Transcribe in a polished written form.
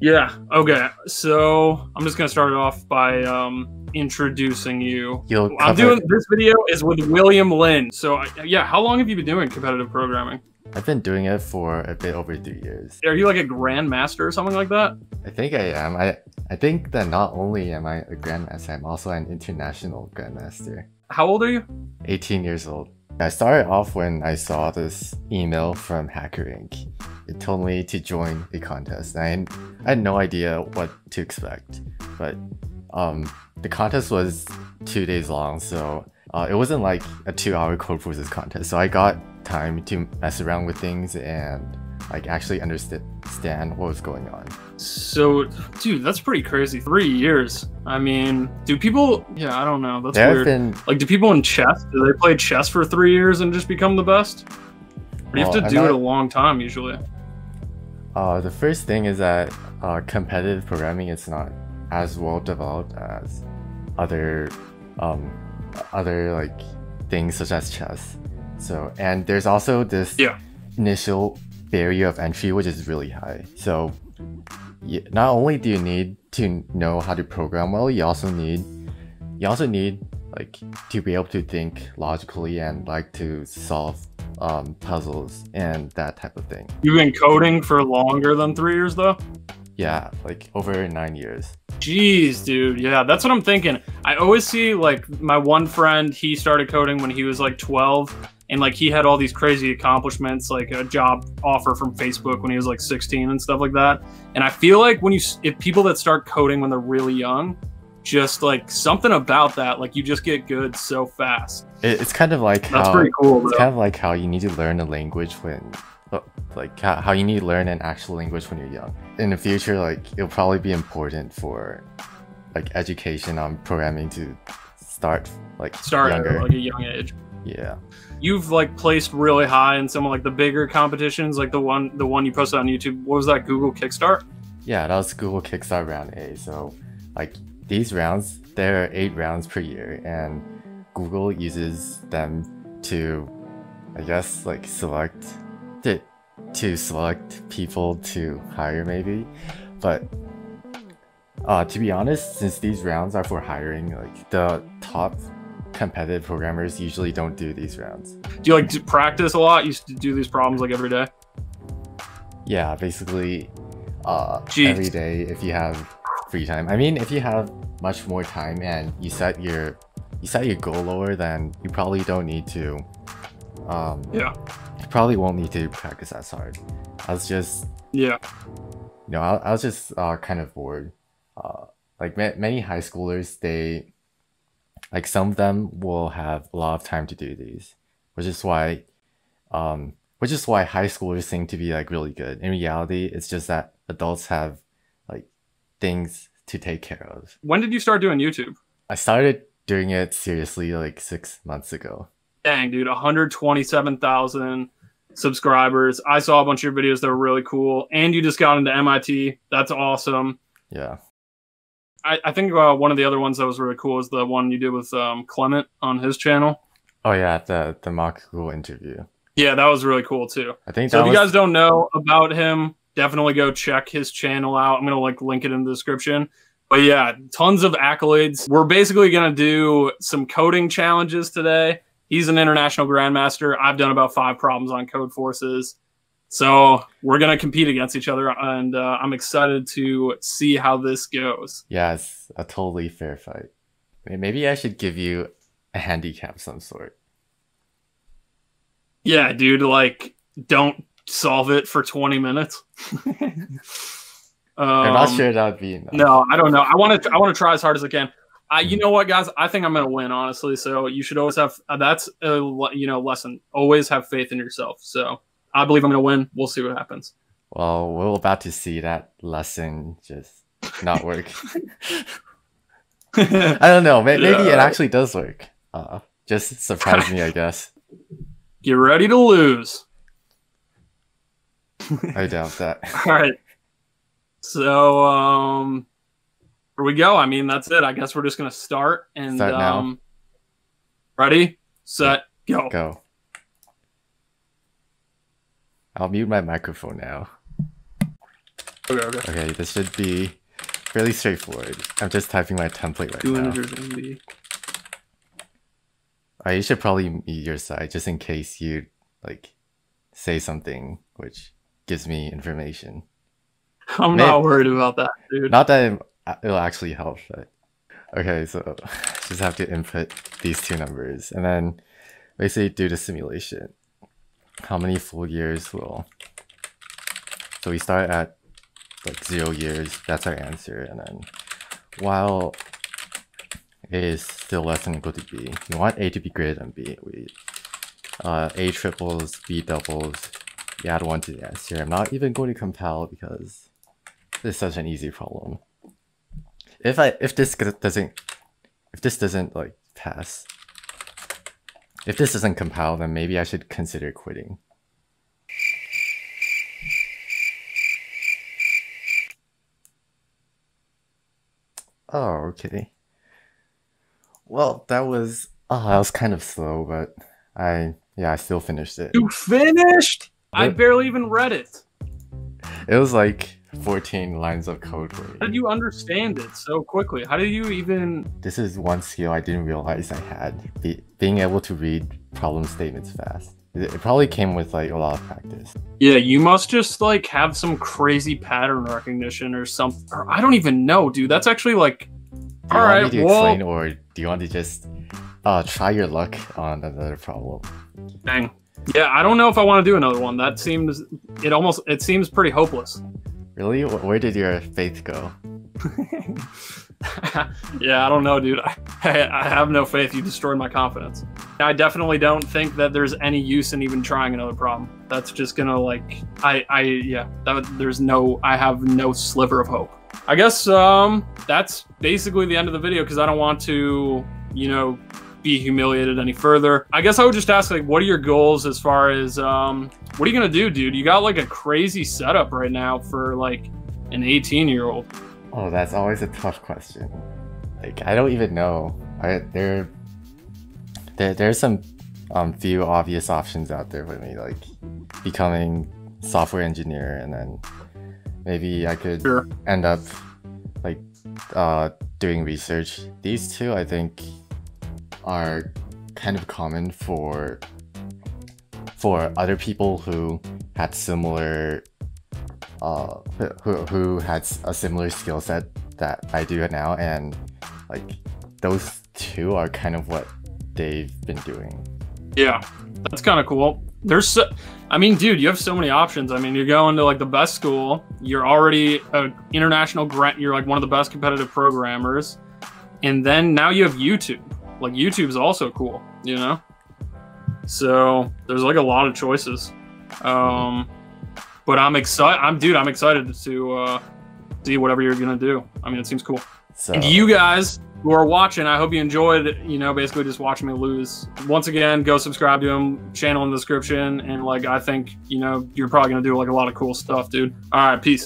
Yeah, okay, so I'm just gonna start off by introducing you. I'm doing this video is with William Lin. So yeah, how long have you been doing competitive programming? I've been doing it for a bit over 3 years. Are you like a grandmaster or something like that? I think I am. I think that not only am I a grandmaster, I'm also an international grandmaster. How old are you? 18 years old. I started off when I saw this email from HackerRank. It told me to join a contest, and I had no idea what to expect. But the contest was 2 days long, so it wasn't like a 2-hour Codeforces contest. So I got time to mess around with things and like actually understand what was going on. So, dude, that's pretty crazy. 3 years. I mean, do people? Yeah, I don't know. That's weird. Like, do people in chess? Do they play chess for 3 years and just become the best? Or you have to do it a long time usually. The first thing is that competitive programming is not as well developed as other, like things such as chess. So, and there's also this initial barrier of entry, which is really high. So not only do you need to know how to program well, you also need like to be able to think logically and like to solve puzzles and that type of thing. You've been coding for longer than 3 years though? Yeah, like over 9 years. Jeez, dude. Yeah, that's what I'm thinking. I always see like my one friend, he started coding when he was like 12. And like he had all these crazy accomplishments, like a job offer from Facebook when he was like 16 and stuff like that. And I feel like if people that start coding when they're really young, just like something about that, like you just get good so fast. It's kind of like pretty cool. It's kind of like how you need to learn a language when, like how you need to learn an actual language when you're young. In the future, like it'll probably be important for like education on programming to start younger. At like a young age. Yeah. You've like placed really high in some of like the bigger competitions, like the one you posted on YouTube. What was that, Google Kickstart? Yeah, that was Google Kickstart round A. So like these rounds, there are 8 rounds per year, and Google uses them to, I guess, like select people to hire maybe. But to be honest, since these rounds are for hiring, like the top competitive programmers usually don't do these rounds. Do you like to practice a lot? You used to do these problems like every day? Yeah, basically every day if you have free time. I mean, if you have much more time and you set your goal lower, then you probably don't need to. You probably won't need to practice as hard. I was just kind of bored. Like many high schoolers, they. Like some of them will have a lot of time to do these, which is why high schoolers seem to be like really good. In reality, it's just that adults have like things to take care of. When did you start doing YouTube? I started doing it seriously like 6 months ago. Dang, dude, 127,000 subscribers. I saw a bunch of your videos that were really cool, and you just got into MIT. That's awesome. Yeah. I think one of the other ones that was really cool is the one you did with Clement on his channel. Oh yeah, the mock Google interview. Yeah, that was really cool too. I think so. If you guys don't know about him, definitely go check his channel out. I'm gonna like link it in the description. But yeah, tons of accolades. We're basically gonna do some coding challenges today. He's an international grandmaster. I've done about 5 problems on Codeforces. So we're going to compete against each other, and I'm excited to see how this goes. Yeah, it's a totally fair fight. Maybe I should give you a handicap of some sort. Yeah, dude, like, don't solve it for 20 minutes. I'm not sure that would be enough. No, I don't know. I want to try as hard as I can. You know what, guys? I think I'm going to win, honestly. So you should always have – that's a lesson. Always have faith in yourself, so – I believe I'm going to win. We'll see what happens. Well, we're about to see that lesson just not work. I don't know. Maybe it actually does work. Just surprise me, I guess. Get ready to lose. I doubt that. All right. So, here we go. I mean, that's it. I guess we're just going to start. And now. Ready, set, go. Go. I'll mute my microphone now. Okay, this should be fairly straightforward. I'm just typing my template right now. You should probably mute your side just in case you say something which gives me information. I'm not worried about that, dude. Not that it'll actually help, but okay, so just have to input these two numbers and then basically do the simulation. How many full years will? So we start at 0 years. That's our answer, and then while A is still less than or equal to B, we want A to be greater than B. We A triples, B doubles. You add 1 to the answer. I'm not even going to compile because this is such an easy problem. If this doesn't pass, if this doesn't compile, then maybe I should consider quitting. Oh, okay. Well, that was kind of slow, but I still finished it. You finished? I barely even read it. It was like 14 lines of code for me. How did you understand it so quickly? How did you even... This is one skill I didn't realize I had. Being able to read problem statements fast. It probably came with a lot of practice. Yeah, you must just have some crazy pattern recognition or something. Or I don't even know, dude. That's actually all right, do you want me to explain or do you want to just try your luck on another problem? Dang. Yeah, I don't know if I want to do another one. That seems... It seems pretty hopeless. Really? Where did your faith go? Yeah, I don't know, dude. I have no faith. You destroyed my confidence. I definitely don't think that there's any use in even trying another problem. That's just gonna I have no sliver of hope. I guess that's basically the end of the video because I don't want to, be humiliated any further. I guess I would just ask, what are your goals as far as, what are you gonna do, dude? You got a crazy setup right now for an 18-year-old. Oh, that's always a tough question. I don't even know. There's some few obvious options out there for me, becoming a software engineer, and then maybe I could end up doing research. These two, I think, are kind of common for other people who had similar who had a similar skill set that I do now, and those two are kind of what they've been doing. Yeah, that's kind of cool. There's so, I mean, dude, you have so many options. I mean, you're going to the best school. You're already an international grant. You're one of the best competitive programmers, and then now you have YouTube. YouTube's also cool, so there's a lot of choices. But I'm excited to see whatever you're gonna do. I mean, it seems cool. So, and you guys who are watching, I hope you enjoyed basically just watching me lose. Once again, go subscribe to him, channel in the description, and I think you're probably gonna do a lot of cool stuff, dude. All right, peace.